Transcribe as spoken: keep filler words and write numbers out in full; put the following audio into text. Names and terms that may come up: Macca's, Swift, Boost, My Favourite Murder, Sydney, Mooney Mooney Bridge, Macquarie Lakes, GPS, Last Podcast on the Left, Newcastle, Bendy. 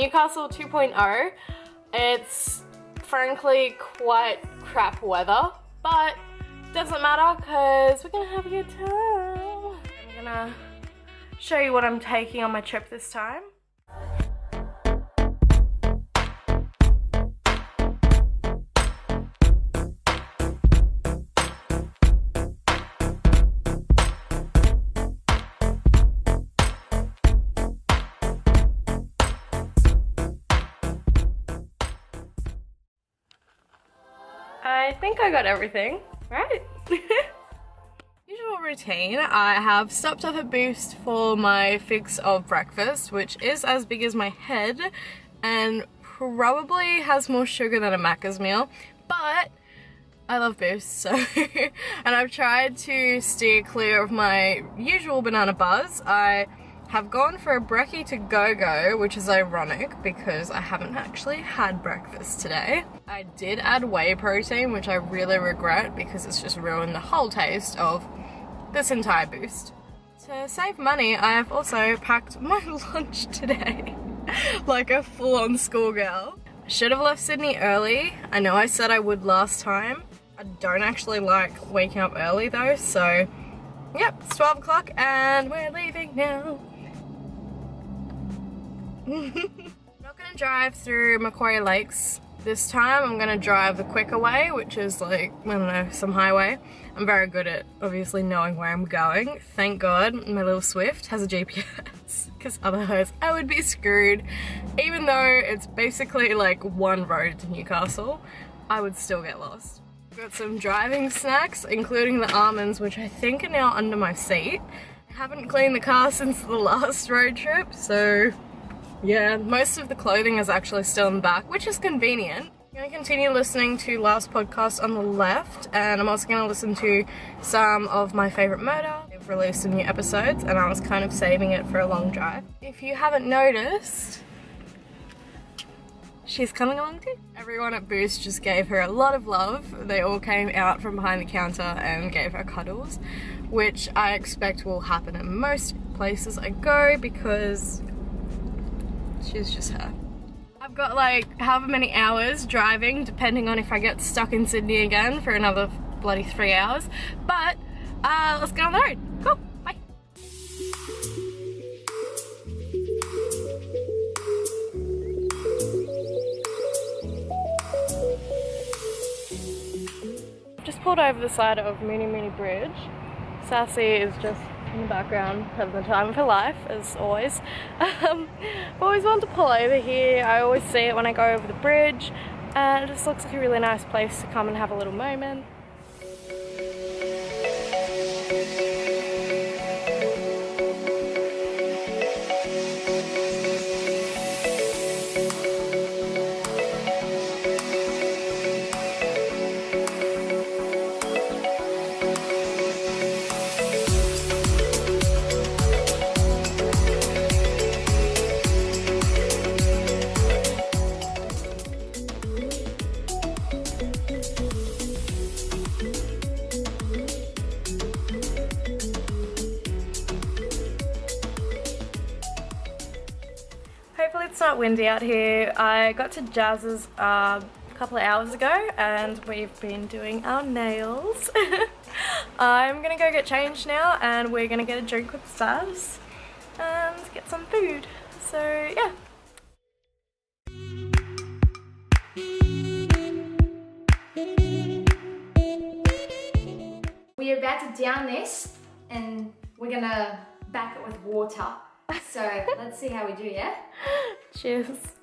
Newcastle two point oh, it's frankly quite crap weather, but doesn't matter because we're going to have a good time. I'm going to show you what I'm taking on my trip this time. I think I got everything, right? Usual routine, I have stopped off at Boost for my fix of breakfast, which is as big as my head and probably has more sugar than a Macca's meal, but I love Boost, so and I've tried to steer clear of my usual banana buzz. I have gone for a brekkie to go-go, which is ironic because I haven't actually had breakfast today. I did add whey protein, which I really regret because it's just ruined the whole taste of this entire Boost. To save money, I have also packed my lunch today like a full-on schoolgirl. I should have left Sydney early. I know I said I would last time. I don't actually like waking up early though, so yep, it's twelve o'clock and we're leaving now. I'm not gonna drive through Macquarie Lakes this time. I'm gonna drive the quicker way, which is like, I don't know, some highway. I'm very good at obviously knowing where I'm going. Thank God my little Swift has a G P S, because otherwise I would be screwed. Even though it's basically like one road to Newcastle, I would still get lost. Got some driving snacks, including the almonds, which I think are now under my seat. I haven't cleaned the car since the last road trip, so yeah, most of the clothing is actually still in the back, which is convenient. I'm going to continue listening to Last Podcast on the Left, and I'm also going to listen to some of My Favourite Murder. They've released some new episodes, and I was kind of saving it for a long drive. If you haven't noticed, she's coming along too. Everyone at Boost just gave her a lot of love. They all came out from behind the counter and gave her cuddles, which I expect will happen at most places I go because she's just her. I've got like however many hours driving, depending on if I get stuck in Sydney again for another bloody three hours. But uh, let's get on the road. Cool. Bye. Just pulled over the side of Mooney Mooney Bridge. Sassy is just in the background having the time of her life, as always. Um, I've always wanted to pull over here. I always see it when I go over the bridge, and it just looks like a really nice place to come and have a little moment. Hopefully it's not windy out here. I got to Jazz's uh, a couple of hours ago and we've been doing our nails. I'm gonna go get changed now and we're gonna get a drink with Saz and get some food. So yeah. We're about to down this and we're gonna back it with water. So let's see how we do, yeah? Cheers.